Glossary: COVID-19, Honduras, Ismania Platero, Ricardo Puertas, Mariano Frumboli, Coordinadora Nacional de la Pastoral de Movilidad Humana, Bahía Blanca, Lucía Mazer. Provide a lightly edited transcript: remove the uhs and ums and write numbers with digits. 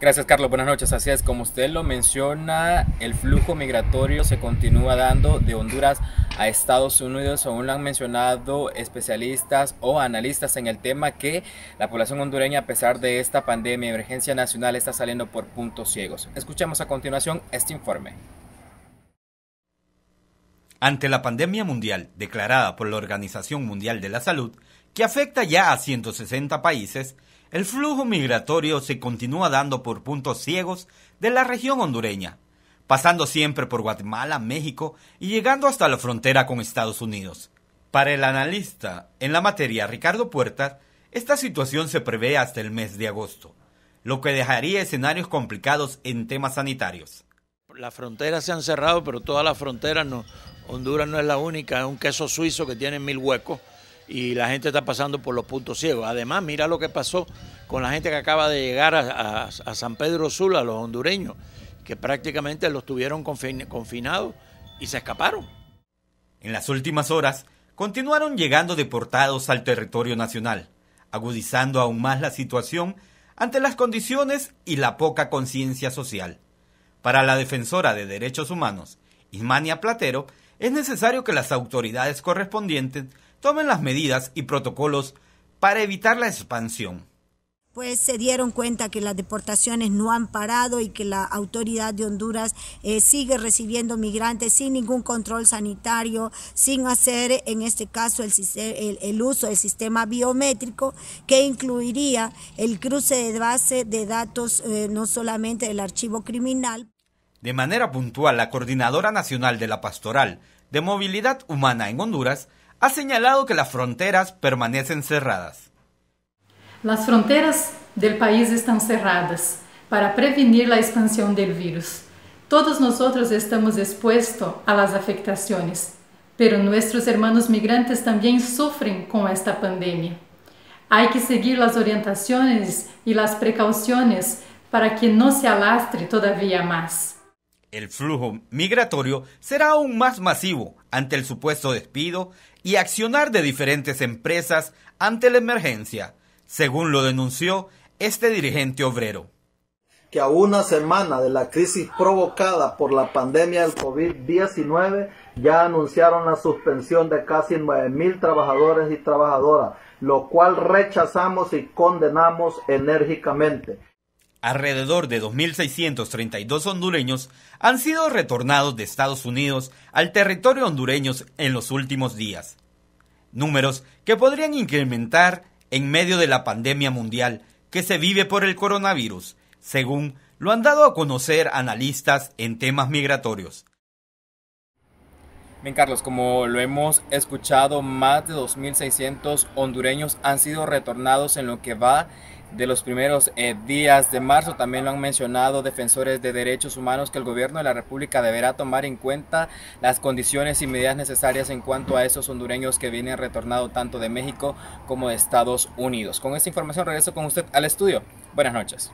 Gracias, Carlos. Buenas noches. Así es, como usted lo menciona, el flujo migratorio se continúa dando de Honduras a Estados Unidos. Aún lo han mencionado especialistas o analistas en el tema que la población hondureña, a pesar de esta pandemia y emergencia nacional, está saliendo por puntos ciegos. Escuchamos a continuación este informe. Ante la pandemia mundial declarada por la Organización Mundial de la Salud, que afecta ya a 160 países, el flujo migratorio se continúa dando por puntos ciegos de la región hondureña, pasando siempre por Guatemala, México y llegando hasta la frontera con Estados Unidos. Para el analista en la materia Ricardo Puertas, esta situación se prevé hasta el mes de agosto, lo que dejaría escenarios complicados en temas sanitarios. Las fronteras se han cerrado, pero todas las fronteras no. Honduras no es la única, es un queso suizo que tiene 1000 huecos. Y la gente está pasando por los puntos ciegos. Además, mira lo que pasó con la gente que acaba de llegar a San Pedro Sula, los hondureños, que prácticamente los tuvieron confinados y se escaparon. En las últimas horas, continuaron llegando deportados al territorio nacional, agudizando aún más la situación ante las condiciones y la poca conciencia social. Para la defensora de derechos humanos, Ismania Platero, es necesario que las autoridades correspondientes tomen las medidas y protocolos para evitar la expansión. Pues se dieron cuenta que las deportaciones no han parado y que la autoridad de Honduras sigue recibiendo migrantes sin ningún control sanitario, sin hacer en este caso el uso del sistema biométrico, que incluiría el cruce de base de datos no solamente del archivo criminal. De manera puntual, la Coordinadora Nacional de la Pastoral de Movilidad Humana en Honduras ha señalado que las fronteras permanecen cerradas. Las fronteras del país están cerradas para prevenir la expansión del virus. Todos nosotros estamos expuestos a las afectaciones, pero nuestros hermanos migrantes también sufren con esta pandemia. Hay que seguir las orientaciones y las precauciones para que no se alastre todavía más. El flujo migratorio será aún más masivo ante el supuesto despido y accionar de diferentes empresas ante la emergencia, según lo denunció este dirigente obrero. Que a una semana de la crisis provocada por la pandemia del COVID-19 ya anunciaron la suspensión de casi 9,000 trabajadores y trabajadoras, lo cual rechazamos y condenamos enérgicamente. Alrededor de 2,632 hondureños han sido retornados de Estados Unidos al territorio hondureño en los últimos días. Números que podrían incrementar en medio de la pandemia mundial que se vive por el coronavirus, según lo han dado a conocer analistas en temas migratorios. Bien, Carlos, como lo hemos escuchado, más de 2,600 hondureños han sido retornados en lo que va de los primeros días de marzo. También lo han mencionado defensores de derechos humanos que el gobierno de la República deberá tomar en cuenta las condiciones y medidas necesarias en cuanto a estos hondureños que vienen retornados tanto de México como de Estados Unidos. Con esta información regreso con usted al estudio. Buenas noches.